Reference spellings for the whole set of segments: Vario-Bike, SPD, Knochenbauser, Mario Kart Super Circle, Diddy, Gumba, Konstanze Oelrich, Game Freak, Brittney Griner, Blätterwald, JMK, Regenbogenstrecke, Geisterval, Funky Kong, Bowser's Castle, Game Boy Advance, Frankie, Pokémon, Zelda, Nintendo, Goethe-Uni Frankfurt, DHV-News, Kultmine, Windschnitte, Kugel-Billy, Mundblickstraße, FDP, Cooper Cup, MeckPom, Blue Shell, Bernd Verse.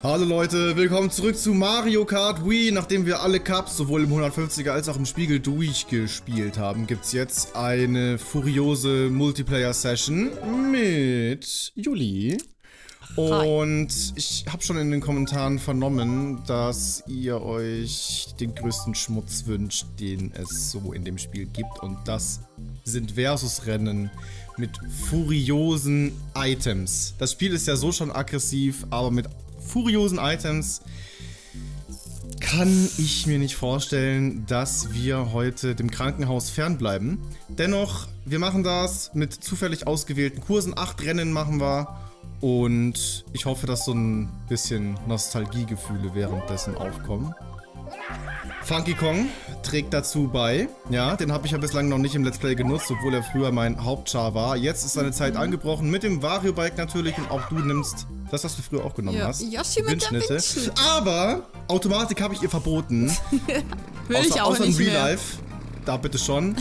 Hallo Leute, willkommen zurück zu Mario Kart Wii. Nachdem wir alle Cups sowohl im 150er als auch im Spiegel durchgespielt haben, gibt es jetzt eine furiose Multiplayer-Session mit Juli. Und ich habe schon in den Kommentaren vernommen, dass ihr euch den größten Schmutz wünscht, den es so in dem Spiel gibt. Und das sind Versus-Rennen mit furiosen Items. Das Spiel ist ja so schon aggressiv, aber mit furiosen Items kann ich mir nicht vorstellen, dass wir heute dem Krankenhaus fernbleiben. Dennoch, wir machen das mit zufällig ausgewählten Kursen. 8 Rennen machen wir und ich hoffe, dass so ein bisschen Nostalgiegefühle währenddessen aufkommen. Funky Kong trägt dazu bei. Ja, den habe ich ja bislang noch nicht im Let's Play genutzt, obwohl er früher mein Hauptchar war. Jetzt ist seine Zeit angebrochen mit dem Vario-Bike natürlich und auch du nimmst das, was du früher auch genommen hast. Windschnitte. Aber Automatik habe ich ihr verboten. Außer im Real Life. Da bitte schon.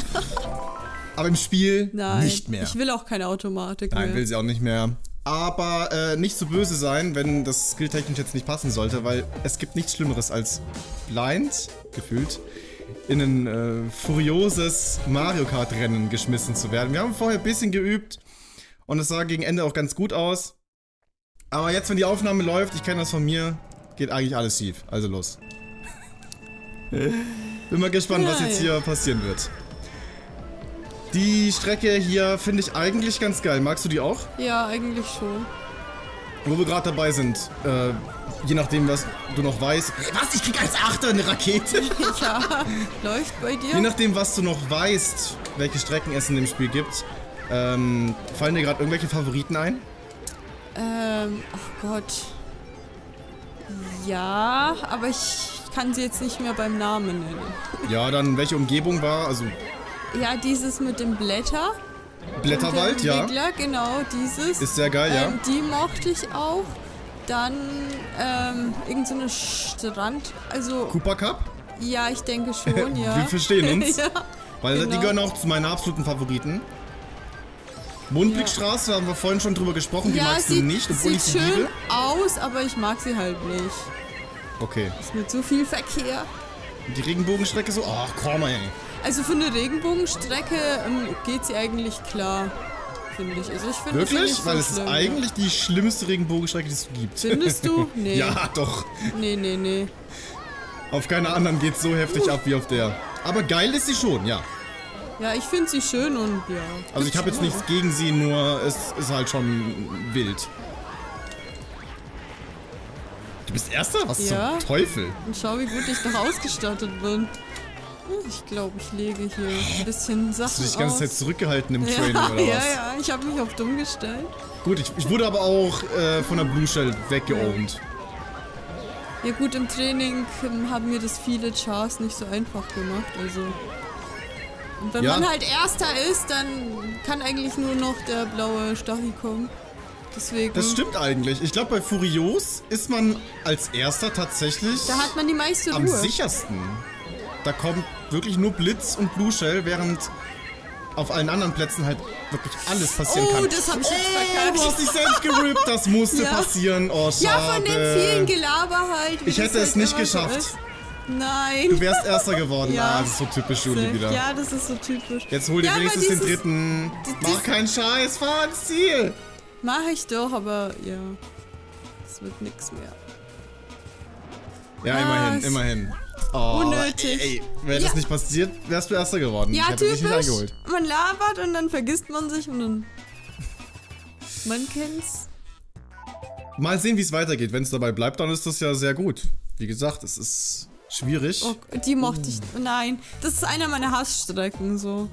Aber im Spiel nicht mehr. Ich will auch keine Automatik mehr. Nein, will sie auch nicht mehr. Aber nicht so böse sein, wenn das skilltechnisch jetzt nicht passen sollte, weil es gibt nichts Schlimmeres als blind, gefühlt, in ein furioses Mario Kart Rennen geschmissen zu werden. Wir haben vorher ein bisschen geübt und es sah gegen Ende auch ganz gut aus. Aber jetzt, wenn die Aufnahme läuft, ich kenne das von mir, geht eigentlich alles schief. Also los. Bin mal gespannt, was jetzt hier passieren wird. Die Strecke hier finde ich eigentlich ganz geil. Magst du die auch? Ja, eigentlich schon. Wo wir gerade dabei sind, je nachdem, was du noch weißt. Was? Ich krieg als Achter eine Rakete? Ja, läuft bei dir. Je nachdem, was du noch weißt, welche Strecken es in dem Spiel gibt, fallen dir gerade irgendwelche Favoriten ein? Oh Gott. Ja, aber ich kann sie jetzt nicht mehr beim Namen nennen. Ja, dann welche Umgebung war, also... Ja, dieses mit dem Blätterwald, ja. Regler, genau, dieses. Ist sehr geil, ja. Die mochte ich auch. Dann irgend so eine Strand, also... Cooper Cup? Ja, ich denke schon, ja. Wir verstehen uns. Ja, weil genau, die gehören auch zu meinen absoluten Favoriten. Mundblickstraße, da haben wir vorhin schon drüber gesprochen, die magst du nicht, obwohl ich sie liebe. Sieht schön aus, aber ich mag sie halt nicht. Okay. Ist mit so viel Verkehr. Die Regenbogenstrecke so, ach komm ey. Also für eine Regenbogenstrecke geht sie eigentlich klar, finde ich. Also ich finde wirklich? Weil es ist eigentlich die schlimmste Regenbogenstrecke, die es gibt. Findest du? Nee. Ja, doch. Nee, nee, nee. Auf keiner anderen geht es so heftig ab wie auf der. Aber geil ist sie schon, ja. Ja, ich finde sie schön und ja. Also ich habe jetzt nichts gegen sie, nur es ist halt schon wild. Du bist Erster? Was zum Teufel? Und schau, wie gut ich noch ausgestattet bin. Ich glaube, ich lege hier ein bisschen Sachen aus. Hast du dich die ganze Zeit zurückgehalten im Training, oder was? Ja, ich habe mich auf dumm gestellt. Gut, ich wurde aber auch von der Blue Shell weggeohnt. Ja gut, im Training haben mir das viele Chars nicht so einfach gemacht, also... Und wenn man halt Erster ist, dann kann eigentlich nur noch der blaue Stachel kommen. Deswegen. Das stimmt eigentlich. Ich glaube, bei Furios ist man als Erster tatsächlich da hat man die meiste Ruhe. Am sichersten. Da kommt wirklich nur Blitz und Blue Shell, während auf allen anderen Plätzen halt wirklich alles passieren kann. Oh, das hab ich jetzt verkackt. Du hast dich selbst gerippt, das musste passieren. Oh, schade. Ja, von den vielen Gelaber halt. Ich hätte es nicht geschafft. Nein. Du wärst Erster geworden. Ja, das ist so typisch Juli wieder. Ja, das ist so typisch. Jetzt hol dir wenigstens den Dritten. Mach keinen Scheiß, fahr ans Ziel. Mach ich doch, aber ja. Es wird nix mehr. Ja, immerhin. Oh, unnötig. Ey, wäre das nicht passiert, wärst du Erster geworden. Ja, typisch. Man labert und dann vergisst man sich und dann... Man kennt's. Mal sehen, wie es weitergeht. Wenn es dabei bleibt, dann ist das ja sehr gut. Wie gesagt, es ist schwierig. Oh, die mochte ich... Nein, das ist einer meiner Hassstrecken, so.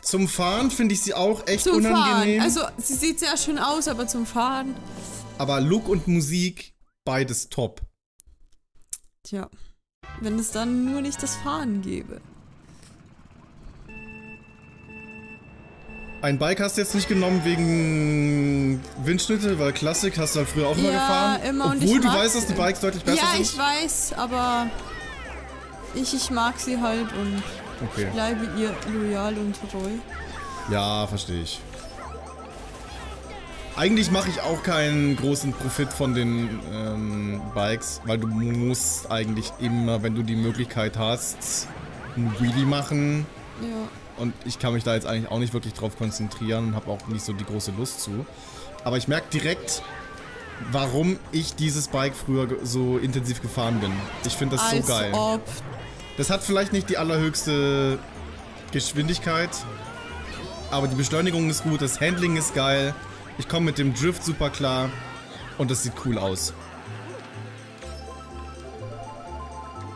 Zum Fahren finde ich sie auch echt unangenehm. Also, sie sieht sehr schön aus, aber zum Fahren... Aber Look und Musik, beides top. Tja. Wenn es dann nur nicht das Fahren gäbe. Ein Bike hast du jetzt nicht genommen wegen Windschnitte, weil Klassik hast du ja früher auch immer gefahren. Immer. Obwohl du weißt, dass die Bikes deutlich besser sind. Ja, ich weiß, aber ich mag sie halt und ich bleibe ihr loyal und treu. Ja, verstehe ich. Eigentlich mache ich auch keinen großen Profit von den Bikes, weil du musst eigentlich immer, wenn du die Möglichkeit hast, ein Wheelie machen. Ja. Und ich kann mich da jetzt eigentlich auch nicht wirklich drauf konzentrieren und habe auch nicht so die große Lust zu. Aber ich merke direkt, warum ich dieses Bike früher so intensiv gefahren bin. Ich finde das so geil. Das hat vielleicht nicht die allerhöchste Geschwindigkeit, aber die Beschleunigung ist gut, das Handling ist geil. Ich komme mit dem Drift super klar und das sieht cool aus.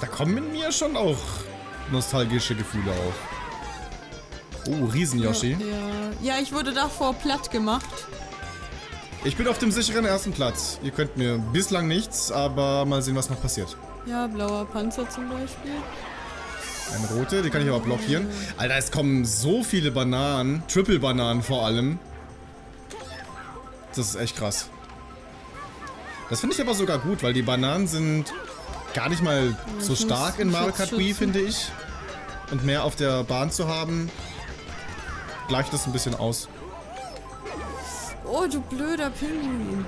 Da kommen in mir schon auch nostalgische Gefühle auf. Oh, Riesen-Yoshi. Ja, ich wurde davor platt gemacht. Ich bin auf dem sicheren ersten Platz. Ihr könnt mir bislang nichts, aber mal sehen, was noch passiert. Ja, blauer Panzer zum Beispiel. Eine rote, die kann ich aber blockieren. Alter, es kommen so viele Bananen. Triple-Bananen vor allem. Das ist echt krass. Das finde ich aber sogar gut, weil die Bananen sind gar nicht mal so stark in Mario Kart Wii, finde ich. Und mehr auf der Bahn zu haben, gleicht das ein bisschen aus. Oh, du blöder Pinguin.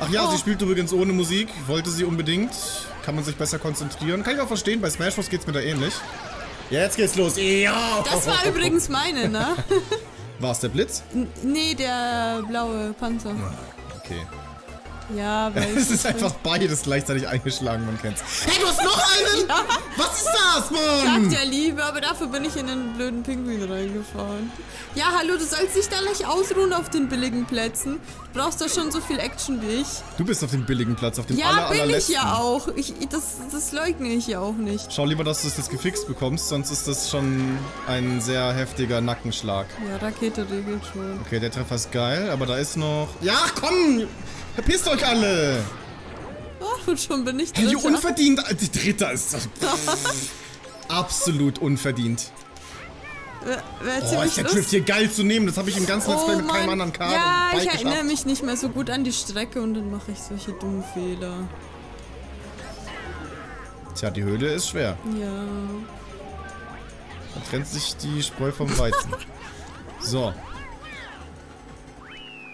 Ach ja, sie spielt übrigens ohne Musik. Wollte sie unbedingt. Kann man sich besser konzentrieren. Kann ich auch verstehen, bei Smash Bros. Geht's mir da ähnlich. Jetzt geht's los. Ja. Das war übrigens meine, ne? War's der Blitz? Nee, der blaue Panzer. Okay. Ja, weil... es ist einfach beides gleichzeitig eingeschlagen, man kennt's. Hey, du hast noch einen? Ja. Was ist das, Mann? Sagt der Liebe, aber dafür bin ich in den blöden Pinguin reingefahren. Ja, hallo, du sollst dich da nicht ausruhen auf den billigen Plätzen. Du brauchst da schon so viel Action wie ich. Du bist auf dem billigen Platz, auf dem allerletzten. Ja, bin ich ja auch. Das leugne ich ja auch nicht. Schau lieber, dass du das gefixt bekommst, sonst ist das schon ein sehr heftiger Nackenschlag. Ja, Rakete regelt schon. Okay, der Treffer ist geil, aber da ist noch... Ja, komm! Verpisst euch alle! Oh, und schon bin ich Dritter. Hey, unverdient! Die Dritter ist... absolut unverdient. Oh, ist der Drift hier geil zu nehmen. Das habe ich im ganzen Let's Play mit keinem anderen Kart und Bike geschafft. Ja, ich erinnere mich nicht mehr so gut an die Strecke und dann mache ich solche dummen Fehler. Tja, die Höhle ist schwer. Ja. Da trennt sich die Spreu vom Weizen. So.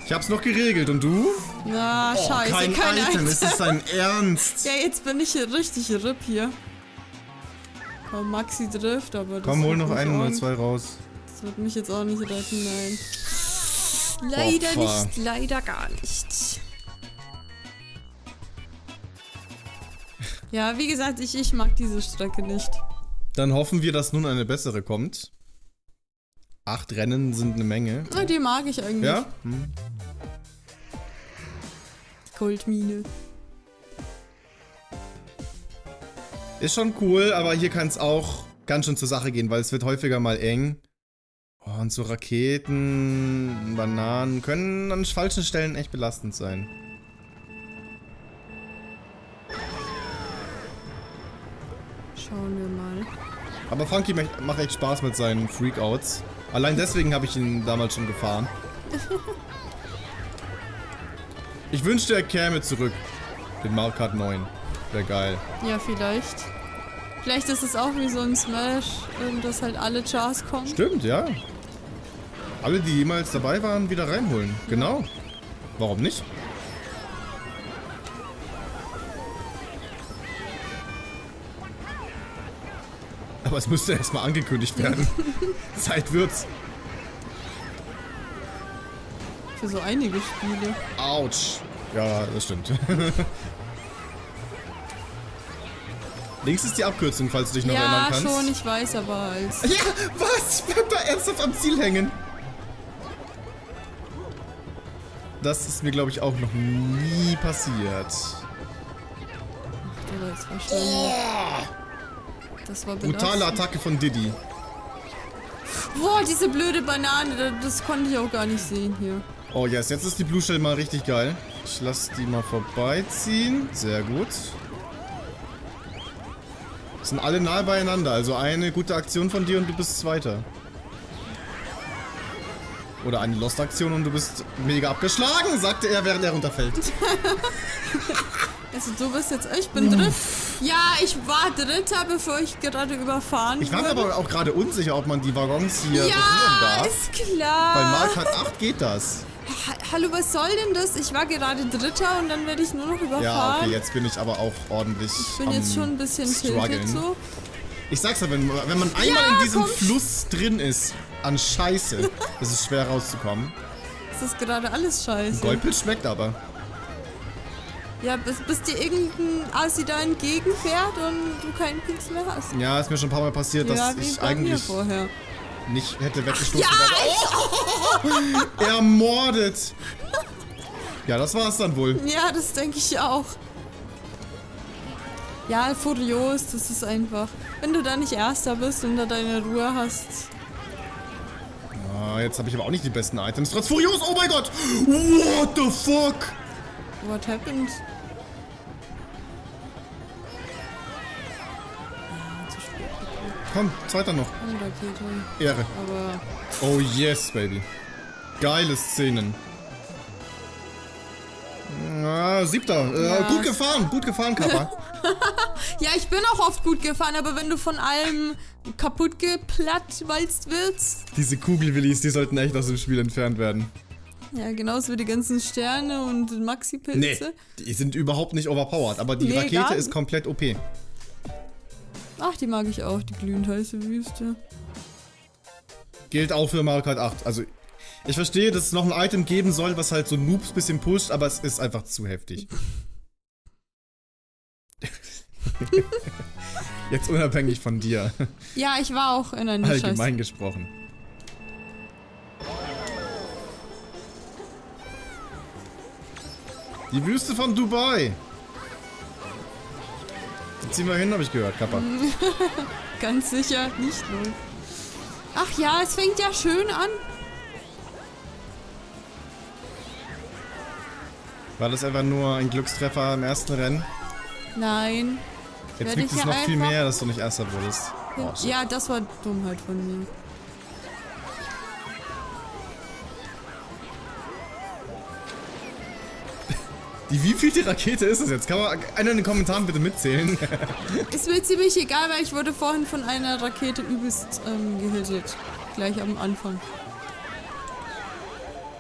Ich hab's noch geregelt und du? Na, scheiße, kein Item. Ist das dein Ernst? Ja, jetzt bin ich hier richtig RIP hier. Komm, Maxi Drift, aber das... Komm, hol noch einen oder zwei raus. Das wird mich jetzt auch nicht retten, nein. Leider nicht, leider gar nicht. Ja, wie gesagt, ich mag diese Strecke nicht. Dann hoffen wir, dass nun eine bessere kommt. 8 Rennen sind eine Menge. Na, die mag ich eigentlich. Ja? Hm. Kultmine. Ist schon cool, aber hier kann es auch ganz schön zur Sache gehen, weil es wird häufiger mal eng. Oh, und so Raketen, Bananen können an falschen Stellen echt belastend sein. Schauen wir mal. Aber Frankie macht echt Spaß mit seinen Freakouts. Allein deswegen habe ich ihn damals schon gefahren. Ich wünschte, er käme zurück. Den Mario Kart 9. Wäre geil. Ja, vielleicht. Vielleicht ist es auch wie so ein Smash, dass halt alle Chars kommen. Stimmt, ja. Alle, die jemals dabei waren, wieder reinholen. Genau. Warum nicht? Aber es müsste erstmal angekündigt werden. Zeit wird's. Für so einige Spiele. Autsch. Ja, das stimmt. Links ist die Abkürzung, falls du dich noch erinnern kannst. Ja, schon, ich weiß, aber als... Ja, was? Ich bleib da ernsthaft am Ziel hängen. Das ist mir, glaube ich, auch noch nie passiert. Ach, der ist wahrscheinlich... Das war brutale Attacke von Diddy. Boah, diese blöde Banane, das konnte ich auch gar nicht sehen hier. Oh yes, jetzt ist die Blue Shell mal richtig geil. Ich lasse die mal vorbeiziehen. Sehr gut. Sind alle nah beieinander, also eine gute Aktion von dir und du bist Zweiter. Oder eine Lost-Aktion und du bist mega abgeschlagen, sagte er, während er runterfällt. Also du bist jetzt... Ich bin Dritter. Ja, ich war Dritter, bevor ich gerade überfahren wurde. Ich war mir aber auch gerade unsicher, ob man die Waggons hier berühren darf. Ja, ist klar. Bei Mario Kart 8 geht das. Hallo, was soll denn das? Ich war gerade Dritter und dann werde ich nur noch überfahren. Ja, okay, jetzt bin ich aber auch ordentlich Ich bin jetzt schon ein bisschen tilted so. Ich sag's ja, wenn man einmal in diesem Fluss drin ist, an Scheiße, ist es schwer rauszukommen. Es ist gerade alles Scheiße. Goldpilz schmeckt aber. Ja, bis dir irgendein Asi da entgegenfährt und du keinen Pilz mehr hast. Ja, ist mir schon ein paar Mal passiert, dass ich eigentlich nicht hätte weggestoßen. Ja, oh, ermordet. Ja, das war's dann wohl. Ja, das denke ich auch. Ja, furios, das ist einfach. Wenn du da nicht Erster bist und da deine Ruhe hast. Ah, jetzt habe ich aber auch nicht die besten Items. Trotz furios, oh mein Gott! What the fuck? What happened? Komm, zweiter noch. Ehre. Aber oh yes, baby. Geile Szenen. Siebter. Ja. Gut gefahren, Kappa. Ja, ich bin auch oft gut gefahren, aber wenn du von allem kaputt geplattwalzt wirst. Diese Kugel-Billies, die sollten echt aus dem Spiel entfernt werden. Ja, genauso wie die ganzen Sterne und Maxi-Pilze. Nee, die sind überhaupt nicht overpowered, aber die Rakete ist komplett OP. Ach, die mag ich auch, die glühend heiße Wüste. Gilt auch für Mario Kart 8. Also, ich verstehe, dass es noch ein Item geben soll, was halt so Noobs bisschen pusht, aber es ist einfach zu heftig. Jetzt unabhängig von dir. Ja, ich war auch in einer Nische. Allgemein gesprochen. Die Wüste von Dubai. Da ziehen wir hin, habe ich gehört, Kappa. Ganz sicher, nicht nur. Ach ja, es fängt ja schön an. War das einfach nur ein Glückstreffer im ersten Rennen? Nein. Jetzt liegt es noch viel mehr, dass du nicht Erster wurdest. Oh, ja, das war Dummheit von mir. Die wievielte Rakete ist das jetzt? Kann man einer in den Kommentaren bitte mitzählen? Ist mir ziemlich egal, weil ich wurde vorhin von einer Rakete übelst gehittet. Gleich am Anfang.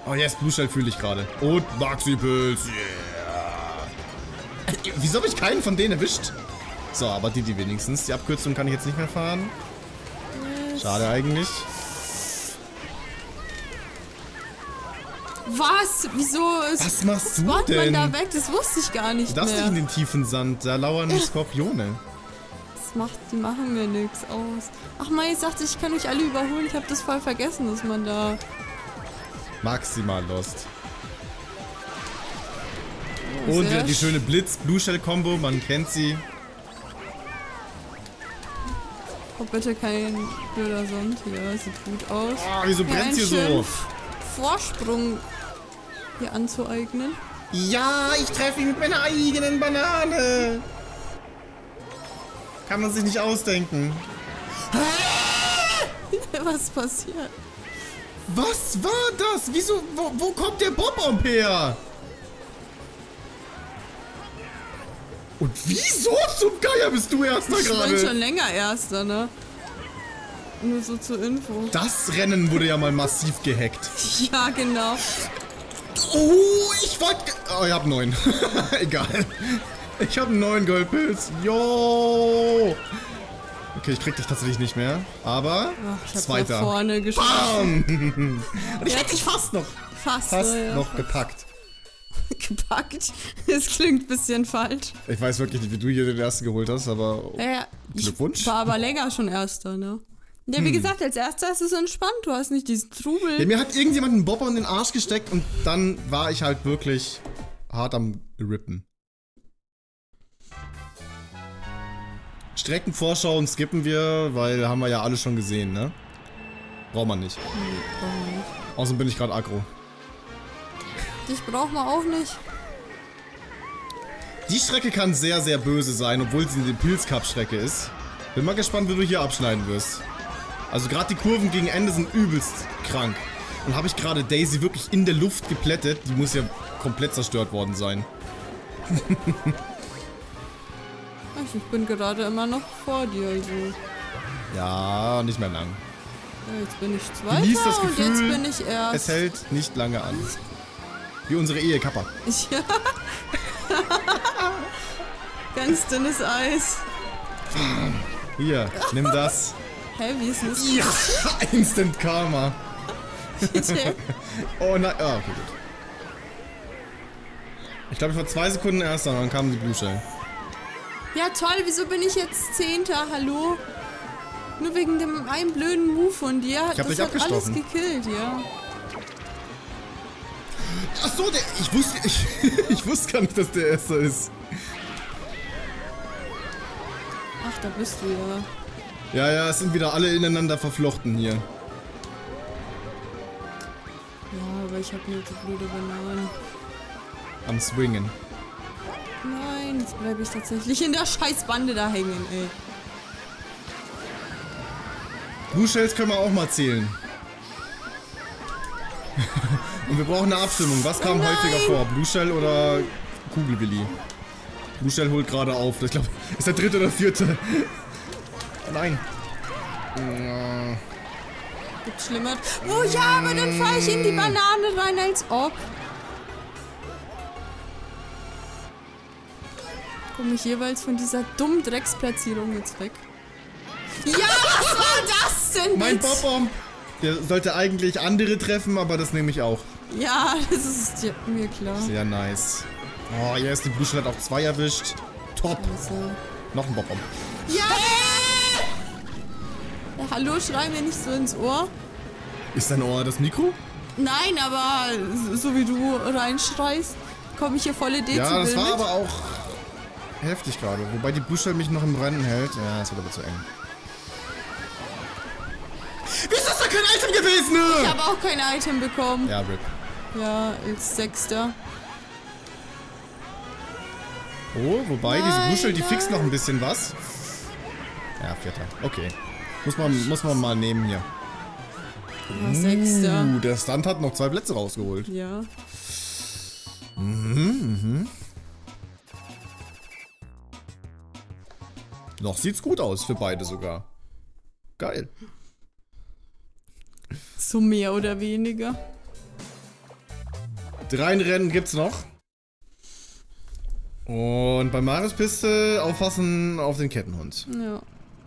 Oh yes, Blue Shell fühle ich gerade. Und Maxi-Pilz, yeah! Wieso habe ich keinen von denen erwischt? So, aber Diddy wenigstens. Die Abkürzung kann ich jetzt nicht mehr fahren. Yes. Schade eigentlich. Was? Wieso? Was machst du denn? Man da weg? Das wusste ich gar nicht. Du darfst nicht in den tiefen Sand, da lauern Skorpione. Das machen mir nichts aus. Ach man, jetzt dachte ich, ich kann euch alle überholen. Ich habe das voll vergessen, dass man da... Maximal lost. Oh, und wieder die schöne Blitz-Blue Shell-Kombo, man kennt sie. Oh, bitte kein blöder Sand hier, sieht gut aus. Oh, wieso brennt hier so? Vorsprung hier anzueignen. Ja, ich treffe ihn mit meiner eigenen Banane. Kann man sich nicht ausdenken. Was passiert? Was war das? Wieso? Wo kommt der Bob-Omb her? Und wieso zum Geier bist du Erster gerade? Ich bin schon länger Erster, ne? Nur so zur Info. Das Rennen wurde ja mal massiv gehackt. Ja, genau. Oh, ich wollte... Oh, ich hab 9. Egal. Ich hab 9 Goldpilz. Yo! Okay, ich krieg dich tatsächlich nicht mehr. Aber... Ach, ich zweiter. Nach vorne geschossen. Und ich hätte dich fast noch... Fast noch gepackt. Gepackt? Das klingt ein bisschen falsch. Ich weiß wirklich nicht, wie du hier den Ersten geholt hast, aber... Ja, Glückwunsch. Ich war aber länger schon Erster, ne? Ja, wie gesagt, als Erster ist es entspannt, du hast nicht diesen Trubel. Ja, mir hat irgendjemand einen Bobber in den Arsch gesteckt und dann war ich halt wirklich hart am Rippen. Streckenvorschau und skippen wir, weil haben wir ja alle schon gesehen, ne? Braucht man nicht. Außerdem bin ich gerade aggro. Dich braucht man auch nicht. Die Strecke kann sehr, sehr böse sein, obwohl sie eine Pilz-Cup-Strecke ist. Bin mal gespannt, wie du hier abschneiden wirst. Also gerade die Kurven gegen Ende sind übelst krank. Und habe ich gerade Daisy wirklich in der Luft geplättet. Die muss ja komplett zerstört worden sein. Ich bin gerade immer noch vor dir. Also. Ja, nicht mehr lang. Ja, jetzt bin ich Zweiter und jetzt bin ich Erster. Es hält nicht lange an. Wie unsere Ehe, Kappa. Ja. Ganz dünnes Eis. Hier, nimm das. Hä, wie ist das? Ja, Instant Karma. Oh nein, ah, okay, gut. Ich glaube, ich war 2 Sekunden erst dann, dann kamen die Blue Shell. Ja toll, wieso bin ich jetzt 10. Hallo? Nur wegen dem einen blöden Move von dir. Ich hab dich abgestochen. Alles gekillt, ja. Ach so, der, ich wusste gar nicht, dass der Erste ist. Ach, da bist du ja. Ja, ja, es sind wieder alle ineinander verflochten hier. Ja, aber ich hab nur die blöde Bananen. Am Swingen. Nein, jetzt bleibe ich tatsächlich in der Scheißbande da hängen, ey. Blue Shells können wir auch mal zählen. Und wir brauchen eine Abstimmung. Was kam häufiger vor? Blue Shell oder Kugel-Billy? Blue Shell holt gerade auf. Ich glaube, ist der 3. oder 4. Nein. Gibt's schlimmer. Oh ja, aber dann fahre ich in die Banane rein, als ob. Komme ich jeweils von dieser dummen Drecksplatzierung jetzt weg. Ja, was war das denn? Mein Bob-Omb! Der sollte eigentlich andere treffen, aber das nehme ich auch. Ja, das ist mir klar. Sehr nice. Oh, hier ist die Blue Shell, hat auch 2 erwischt. Top. Also. Noch ein Bob-Omb. Ja! Hey! Hallo, schrei mir nicht so ins Ohr. Ist dein Ohr das Mikro? Nein, aber so wie du reinschreist, komme ich hier volle Dezibel. Ja, das war mit. Aber auch heftig gerade. Wobei die Blue Shell mich noch im Rennen hält. Ja, das wird aber zu eng. Wieso ist da kein Item gewesen? Ich habe auch kein Item bekommen. Ja, RIP. Ja, als 6. Oh, wobei, nein, diese Muschel, die fixt noch ein bisschen was. Ja, 4. Okay. Muss man mal nehmen hier. Ja, 6. Der Stunt hat noch 2 Plätze rausgeholt. Ja. Mhm, mhm. Noch sieht's gut aus für beide sogar. Geil. So mehr oder weniger. 3 Rennen gibt's noch. Und bei Marios Piste aufpassen auf den Kettenhund. Ja.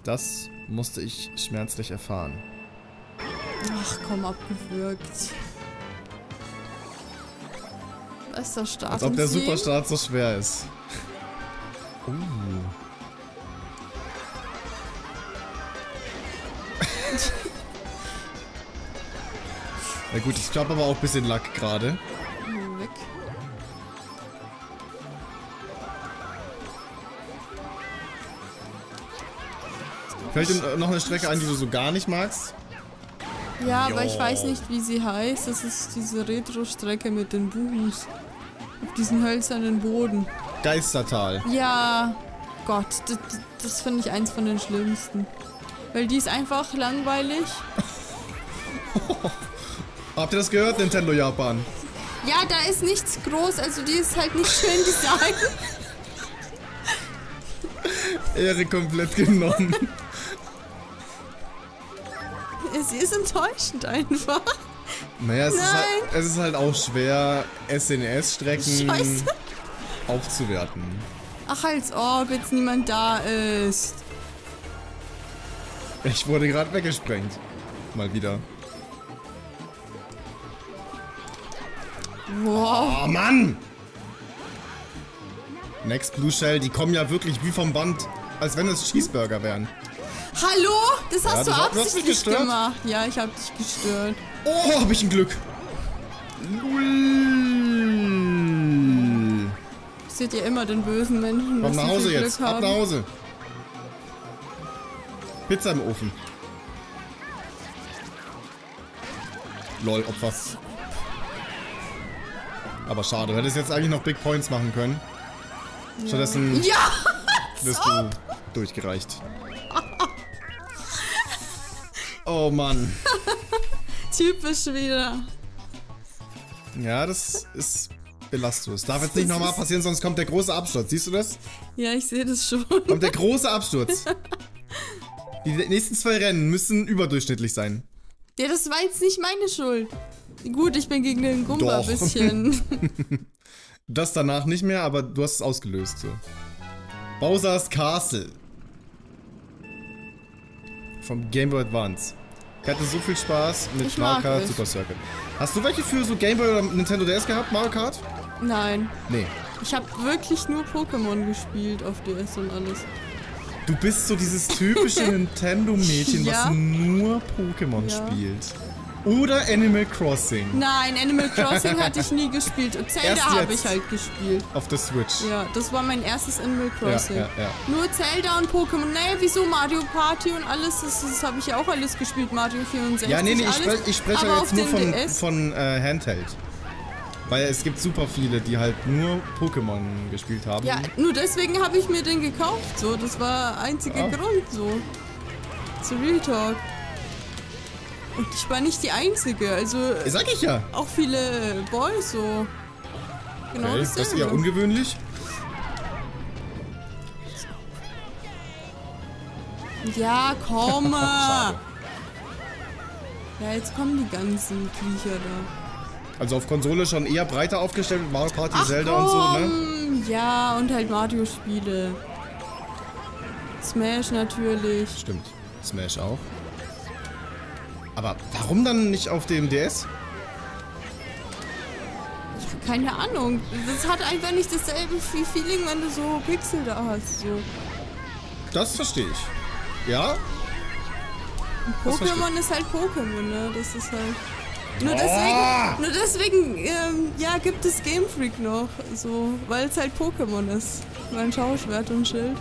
Das musste ich schmerzlich erfahren. Ach komm, abgewürgt. Ist der Start. Als ob der Superstart so schwer ist. Na gut, ich glaube aber auch ein bisschen Lack gerade. Weg. Fällt dir noch eine Strecke ein, die du so gar nicht magst? Ja, aber ich weiß nicht, wie sie heißt. Das ist diese Retro-Strecke mit den Buhus. Auf diesen hölzernen Boden. Geistertal. Ja, Gott, das finde ich eins von den schlimmsten. Weil die ist einfach langweilig. Habt ihr das gehört, Nintendo Japan? Ja, da ist nichts groß, also die ist halt nicht schön designt. Ehre komplett genommen. Sie ist enttäuschend einfach. Naja, es ist halt auch schwer, SNES-Strecken aufzuwerten. Ach, als ob jetzt niemand da ist. Ich wurde gerade weggesprengt. Mal wieder. Wow. Oh Mann! Next Blue Shell, die kommen ja wirklich wie vom Band, als wenn es Cheeseburger wären. Hallo? Das hast du absichtlich gemacht. Ja, ich hab dich gestört. Oh, hab ich ein Glück. Lul. Seht ihr immer den bösen Menschen? Komm nach Hause jetzt. Ab nach Hause. Pizza im Ofen. Lol, Opfer. Aber schade, du hättest jetzt eigentlich noch Big Points machen können. Ja. Stattdessen bist du durchgereicht. Oh Mann. Typisch wieder. Ja, das ist belastend. Das darf jetzt nicht nochmal passieren, sonst kommt der große Absturz. Siehst du das? Ja, ich sehe das schon. Kommt der große Absturz. Die nächsten 2 Rennen müssen überdurchschnittlich sein. Ja, das war jetzt nicht meine Schuld. Gut, ich bin gegen den Gumba ein bisschen. Das danach nicht mehr, aber du hast es ausgelöst. So. Bowser's Castle. Vom Game Boy Advance. Ich hatte so viel Spaß mit Mario Kart Super Circle. Hast du welche für so Game Boy oder Nintendo DS gehabt, Mario Kart? Nein. Nee. Ich habe wirklich nur Pokémon gespielt auf DS und alles. Du bist so dieses typische Nintendo-Mädchen, ja? Was nur Pokémon spielt. Oder Animal Crossing. Nein, Animal Crossing hatte ich nie gespielt. Zelda habe ich halt gespielt. Auf der Switch. Ja, das war mein erstes Animal Crossing. Ja, ja, ja. Nur Zelda und Pokémon. Nee, wieso? Mario Party und alles, das habe ich ja auch alles gespielt. Mario 64. Ja, nee, ich spreche ja jetzt nur von Handheld. Weil es gibt super viele, die halt nur Pokémon gespielt haben. Ja, nur deswegen habe ich mir den gekauft. So, das war der einzige Grund. So. Zu Real Talk. Und ich war nicht die Einzige, also... Sag ich ja! Auch viele Boys, so... Genau, okay, das ist ja ungewöhnlich. Ja, komm! Ja, jetzt kommen die ganzen Viecher da. Also auf Konsole schon eher breiter aufgestellt mit Mario Party, Zelda und so, ne? Ja, und halt Mario-Spiele. Smash natürlich. Stimmt, Smash auch. Aber warum dann nicht auf dem DS? Ich habe keine Ahnung. Das hat einfach nicht dasselbe Feeling, wenn du so Pixel da hast. So. Das verstehe ich. Ja? Pokémon ist halt Pokémon, ne? Das ist halt... Nur deswegen gibt es Game Freak noch. So, weil es halt Pokémon ist. Weil ein Schauschwert und Schild.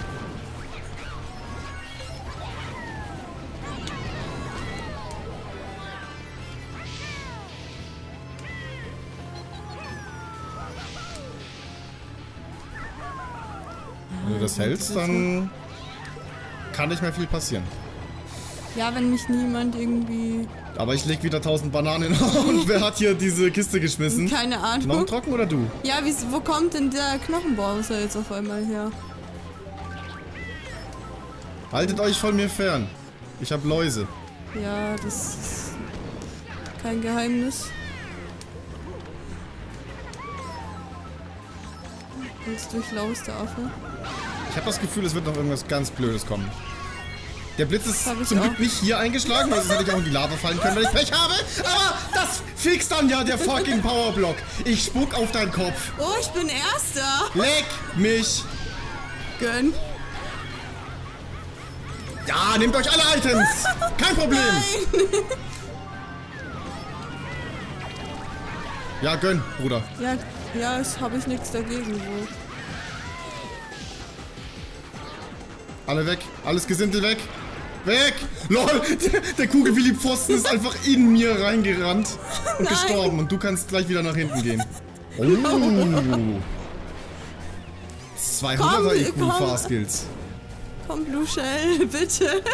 Wenn du das hältst, dann kann nicht mehr viel passieren. Ja, wenn mich niemand irgendwie... Aber ich leg wieder 1000 Bananen auf und wer hat hier diese Kiste geschmissen? Keine Ahnung. Noch trocken oder du? Ja, wo kommt denn der Knochenbauser jetzt auf einmal her? Haltet euch von mir fern. Ich hab Läuse. Ja, das ist kein Geheimnis. Jetzt durchlaust der Affe. Ich habe das Gefühl, es wird noch irgendwas ganz Blödes kommen. Der Blitz ist zum Glück nicht hier eingeschlagen, weil sonst hätte ich auch in die Lava fallen können, wenn ich Pech habe. Aber das fixt dann ja der fucking Powerblock. Ich spuck auf deinen Kopf. Oh, ich bin Erster. Leck mich. Gönn. Ja, nehmt euch alle Items. Kein Problem. Nein. Ja, gönn, Bruder. Ja. Ja, jetzt habe ich nichts dagegen. So. Alle weg. Alles Gesindel weg. Weg! LOL! Der Kugel-Billy Pfosten ist einfach in mir reingerannt und gestorben. Und du kannst gleich wieder nach hinten gehen. Oh. 200er IQ-Fahrskills. Komm, Blue Shell, bitte.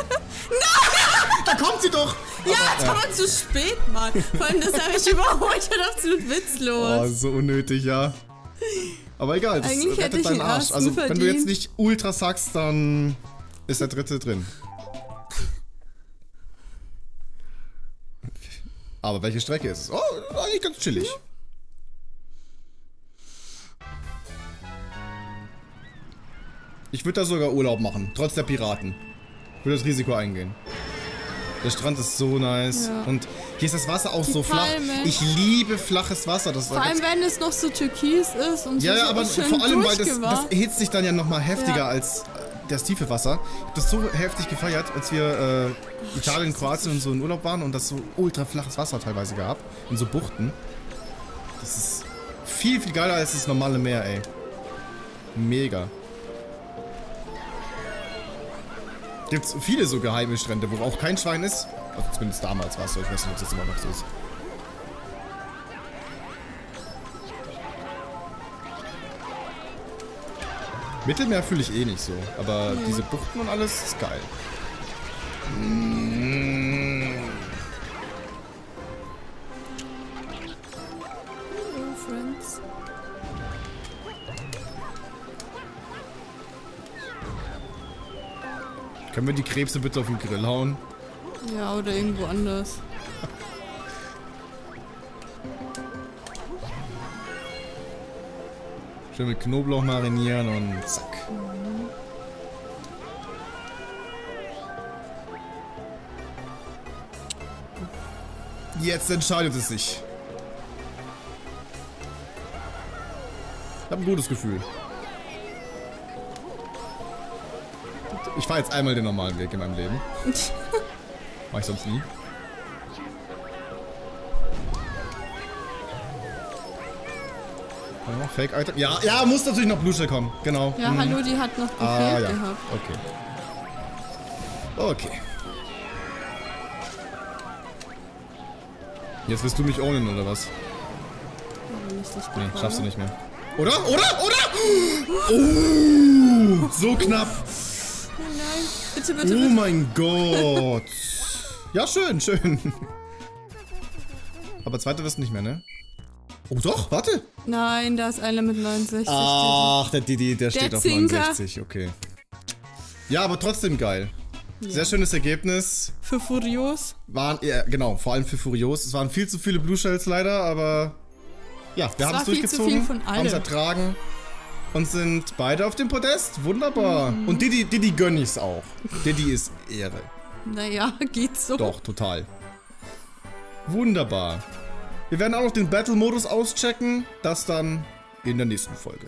Nein! Da kommt sie doch! Ja, das war zu spät, Mann. Vor allem, das habe ich überholt und absolut witzlos. Oh, so unnötig, ja. Aber egal, das rettet deinen Arsch. Also, wenn du jetzt nicht ultra sackst, dann ist der dritte drin. Aber welche Strecke ist es? Oh, eigentlich ganz chillig. Ich würde da sogar Urlaub machen, trotz der Piraten. Ich würde das Risiko eingehen. Der Strand ist so nice. Ja. Und hier ist das Wasser auch so flach. Ich liebe flaches Wasser. Das vor allem, wenn es noch so türkis ist und ja, so. Ja, aber vor allem, weil das hitzt sich dann ja nochmal heftiger als das tiefe Wasser. Ich habe das so heftig gefeiert, als wir Italien, Kroatien und so in Urlaub waren und das so ultra flaches Wasser teilweise gab. In so Buchten. Das ist viel, viel geiler als das normale Meer, ey. Mega. Gibt's viele so geheime Strände, wo auch kein Schwein ist. Also zumindest damals war es so, ich weiß nicht, ob das immer noch so ist. Mittelmeer fühle ich eh nicht so, aber diese Buchten und alles ist geil. Hello, friends. Können wir die Krebse bitte auf den Grill hauen? Ja, oder irgendwo anders. Schön mit Knoblauch marinieren und zack. Jetzt entscheidet es sich. Ich habe ein gutes Gefühl. Ich fahre jetzt einmal den normalen Weg in meinem Leben. Mach ich sonst nie. Ja, Fake-Item. Ja, ja, muss natürlich noch Blue Shell kommen. Genau. Ja, mhm. Hallo, die hat noch gefehlt gehabt. Okay. Okay. Jetzt willst du mich ownen, oder was? Nee, schaffst du nicht mehr. Oder? Oh, so knapp. Oh nein, bitte. Oh mein Gott. Ja, schön. Aber zweiter wirst du nicht mehr, ne? Oh doch, warte. Nein, da ist einer mit 69. Ach, der Diddy, der steht auf 69, okay. Ja, aber trotzdem geil. Ja. Sehr schönes Ergebnis. Für Furios. Genau, vor allem für Furios. Es waren viel zu viele Blue Shells leider, aber... Ja, wir haben es durchgezogen, haben es ertragen und sind beide auf dem Podest. Wunderbar. Mhm. Und Diddy gönn ich's auch. Diddy ist Ehre. Naja, geht so. Doch, total. Wunderbar. Wir werden auch noch den Battle-Modus auschecken. Das dann in der nächsten Folge.